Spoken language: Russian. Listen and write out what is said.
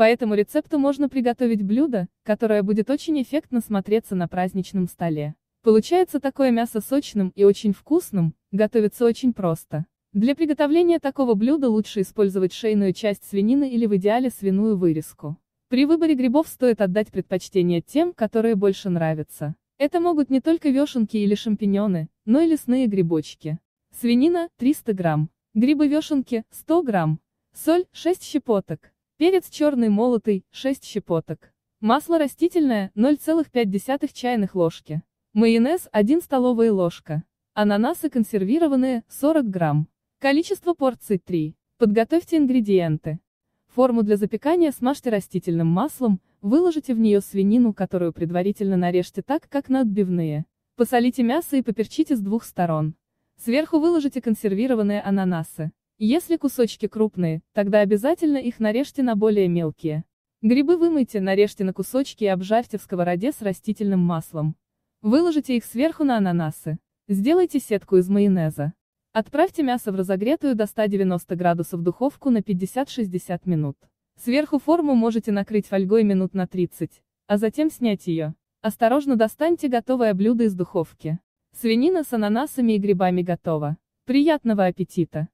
По этому рецепту можно приготовить блюдо, которое будет очень эффектно смотреться на праздничном столе. Получается такое мясо сочным и очень вкусным, готовится очень просто. Для приготовления такого блюда лучше использовать шейную часть свинины или в идеале свиную вырезку. При выборе грибов стоит отдать предпочтение тем, которые больше нравятся. Это могут не только вешенки или шампиньоны, но и лесные грибочки. Свинина – 300 грамм. Грибы-вешенки – 100 грамм. Соль – 6 щепоток. Перец черный молотый – 6 щепоток. Масло растительное – 0,5 чайных ложки. Майонез – 1 столовая ложка. Ананасы консервированные – 40 грамм. Количество порций – 3. Подготовьте ингредиенты. Форму для запекания смажьте растительным маслом, выложите в нее свинину, которую предварительно нарежьте так, как на отбивные. Посолите мясо и поперчите с двух сторон. Сверху выложите консервированные ананасы. Если кусочки крупные, тогда обязательно их нарежьте на более мелкие. Грибы вымойте, нарежьте на кусочки и обжарьте в сковороде с растительным маслом. Выложите их сверху на ананасы. Сделайте сетку из майонеза. Отправьте мясо в разогретую до 190 градусов духовку на 50-60 минут. Сверху форму можете накрыть фольгой минут на 30, а затем снять ее. Осторожно достаньте готовое блюдо из духовки. Свинина с ананасами и грибами готова. Приятного аппетита!